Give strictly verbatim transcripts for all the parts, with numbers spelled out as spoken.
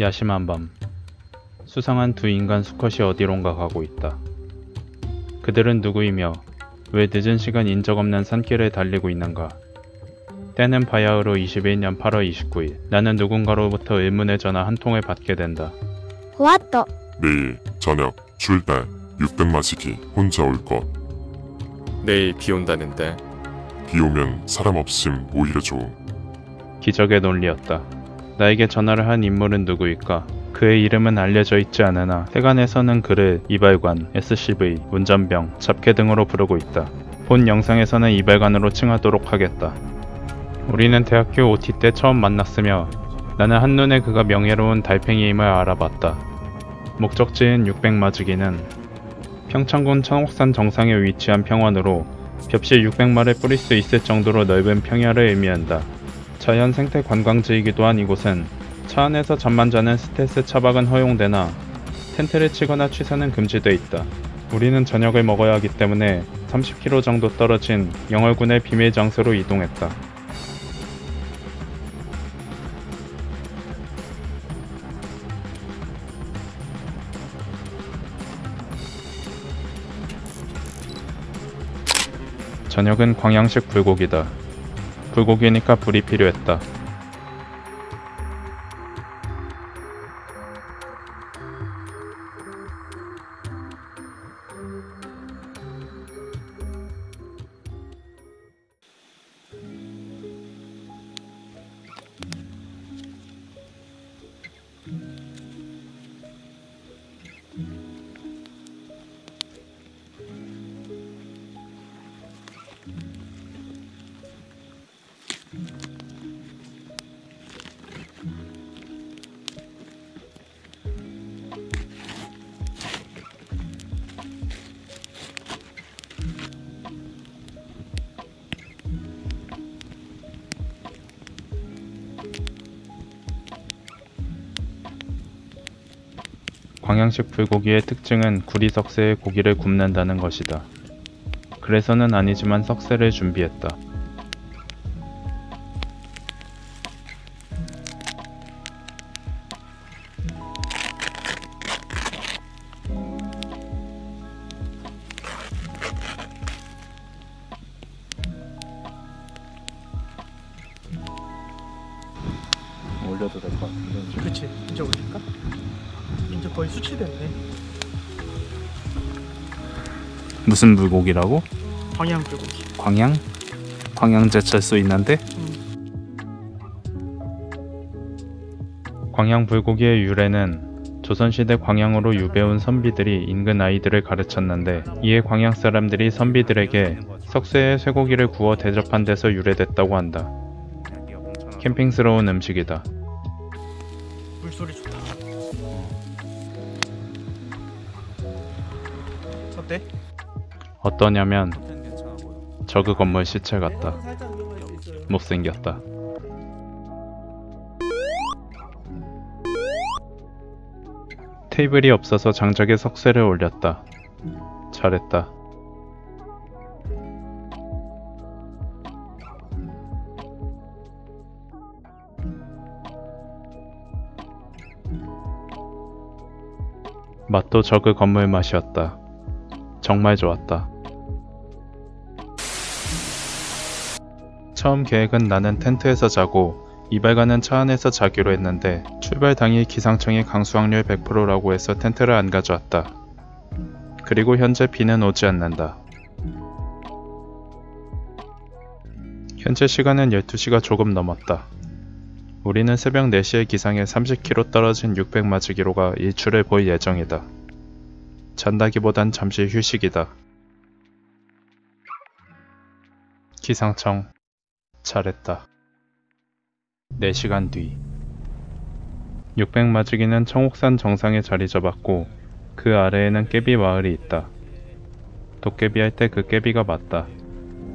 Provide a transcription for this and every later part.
야심한 밤, 수상한 두 인간 수컷이 어디론가 가고 있다. 그들은 누구이며 왜 늦은 시간 인적 없는 산길을 달리고 있는가? 때는 바야흐로 이십일년 팔월 이십구일. 나는 누군가로부터 의문의 전화 한 통을 받게 된다. 왔다. 내일 저녁 출발. 육백마지기 혼자 올 것. 내일 비 온다는데. 비 오면 사람 없음 오히려 좋음. 기적의 논리였다. 나에게 전화를 한 인물은 누구일까? 그의 이름은 알려져 있지 않으나 세간에서는 그를 이발관, 에스씨브이, 운전병, 잡캐 등으로 부르고 있다. 본 영상에서는 이발관으로 칭하도록 하겠다. 우리는 대학교 오티 때 처음 만났으며 나는 한눈에 그가 명예로운 달팽이임을 알아봤다. 목적지인 육백마지기는 평창군 청옥산 정상에 위치한 평원으로 볍씨 육백 마리를 뿌릴 수 있을 정도로 넓은 평야를 의미한다. 자연 생태 관광지이기도 한 이곳은 차 안에서 잠만 자는 스텔스 차박은 허용되나 텐트를 치거나 취사는 금지돼 있다. 우리는 저녁을 먹어야 하기 때문에 삼십 킬로미터 정도 떨어진 영월군의 비밀 장소로 이동했다. 저녁은 광양식 불고기다. 불고기니까 불이 필요했다. 광양식 불고기의 특징은 구리 석쇠에 고기를 굽는다는 것이다. 그래서는 아니지만 석쇠를 준비했다. 올려도 될 것 같은데. 그치, 이제 올릴까? 이제 거의 수치됐네. 무슨 불고기라고? 광양 불고기. 광양? 광양 제철소 있는데? 응. 광양 불고기의 유래는 조선시대 광양으로 유배온 선비들이 인근 아이들을 가르쳤는데 이에 광양 사람들이 선비들에게 석쇠에 쇠고기를 구워 대접한 데서 유래됐다고 한다. 캠핑스러운 음식이다. 물소리 좋다. 어때? 어떠냐면 저그 건물 시체 같다. 못생겼다. 테이블이 없어서 장작에 석쇠를 올렸다. 잘했다. 맛도 저그 건물 맛이었다. 정말 좋았다. 처음 계획은 나는 텐트에서 자고 이발관은 차 안에서 자기로 했는데 출발 당일 기상청이 강수확률 백 퍼센트라고 해서 텐트를 안 가져왔다. 그리고 현재 비는 오지 않는다. 현재 시간은 열두 시가 조금 넘었다. 우리는 새벽 네 시에 기상해 삼십 킬로미터 떨어진 육백마지기로가 일출을 볼 예정이다. 잔다기보단 잠시 휴식이다. 기상청, 잘했다. 네 시간 뒤. 육백마지기는 청옥산 정상에 자리 잡았고 그 아래에는 깨비 마을이 있다. 도깨비 할 때 그 깨비가 맞다.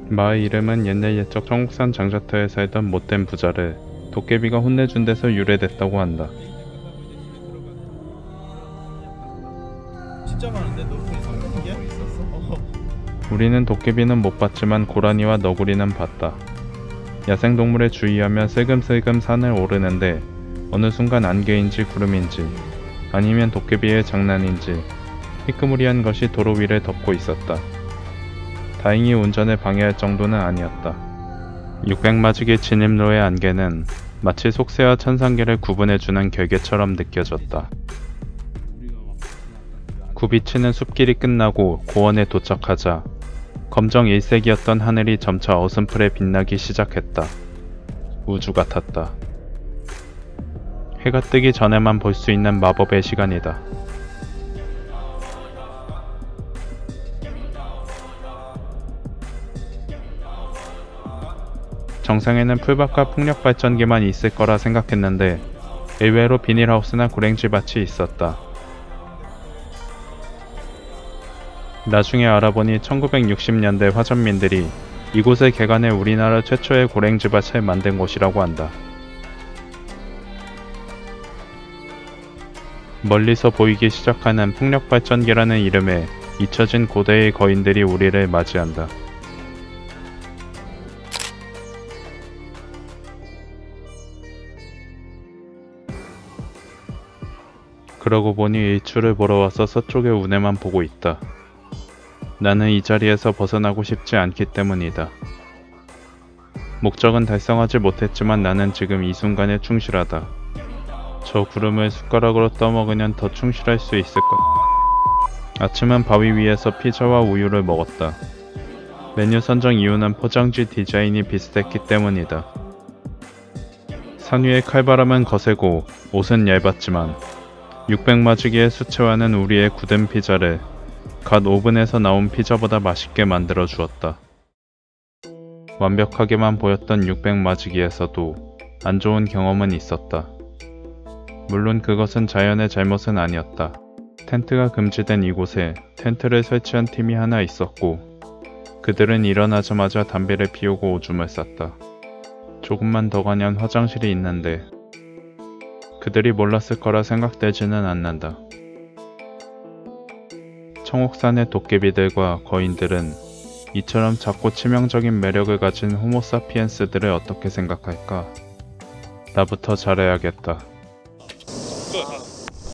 마을 이름은 옛날 옛적 청옥산 장자터에 살던 못된 부자를 도깨비가 혼내준 데서 유래됐다고 한다. 진짜 많은데 너구리 삼각이야? 우리는 도깨비는 못 봤지만 고라니와 너구리는 봤다. 야생동물에 주의하며 슬금슬금 산을 오르는데 어느 순간 안개인지 구름인지 아니면 도깨비의 장난인지 희끄무리한 것이 도로 위를 덮고 있었다. 다행히 운전을 방해할 정도는 아니었다. 육백마지기 진입로의 안개는 마치 속세와 천상계를 구분해주는 결계처럼 느껴졌다. 굽이치는 숲길이 끝나고 고원에 도착하자 검정 일색이었던 하늘이 점차 어슴푸레 빛나기 시작했다. 우주 같았다. 해가 뜨기 전에만 볼 수 있는 마법의 시간이다. 정상에는 풀밭과 풍력발전기만 있을 거라 생각했는데 의외로 비닐하우스나 고랭지밭이 있었다. 나중에 알아보니 천구백육십 년대 화전민들이 이곳을 개간해 우리나라 최초의 고랭지밭을 만든 곳이라고 한다. 멀리서 보이기 시작하는 풍력발전기라는 이름에 잊혀진 고대의 거인들이 우리를 맞이한다. 그러고 보니 일출을 보러 와서 서쪽의 운해만 보고 있다. 나는 이 자리에서 벗어나고 싶지 않기 때문이다. 목적은 달성하지 못했지만 나는 지금 이 순간에 충실하다. 저 구름을 숟가락으로 떠먹으면 더 충실할 수 있을 것. 아침은 바위 위에서 피자와 우유를 먹었다. 메뉴 선정 이유는 포장지 디자인이 비슷했기 때문이다. 산 위의 칼바람은 거세고 옷은 얇았지만 육백마지기의 수채화는 우리의 굳은 피자를 갓 오븐에서 나온 피자보다 맛있게 만들어 주었다. 완벽하게만 보였던 육백마지기에서도 안 좋은 경험은 있었다. 물론 그것은 자연의 잘못은 아니었다. 텐트가 금지된 이곳에 텐트를 설치한 팀이 하나 있었고 그들은 일어나자마자 담배를 피우고 오줌을 쌌다. 조금만 더 가면 화장실이 있는데 그들이 몰랐을 거라 생각되지는 않는다. 청옥산의 도깨비들과 거인들은 이처럼 작고 치명적인 매력을 가진 호모사피엔스들을 어떻게 생각할까? 나부터 잘해야겠다.